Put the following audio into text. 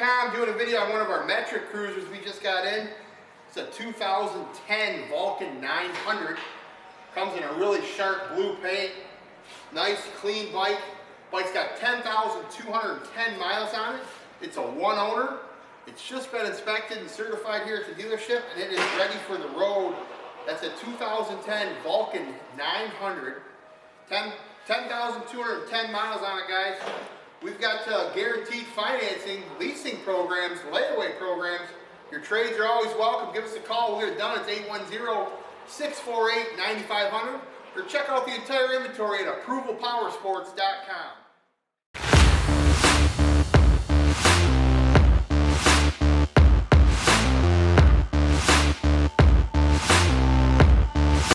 Vulcan900.com doing a video on one of our metric cruisers we just got in. It's a 2010 Vulcan 900. Comes in a really sharp blue paint. Nice, clean bike. Bike's got 10,210 miles on it. It's a one owner. It's just been inspected and certified here at the dealership, and it is ready for the road. That's a 2010 Vulcan 900. 10,210 miles on it, guys. We've got guaranteed financing, leasing programs, layaway programs. Your trades are always welcome. Give us a call when we're done. It's 810-648-9500. Or check out the entire inventory at approvalpowersports.com.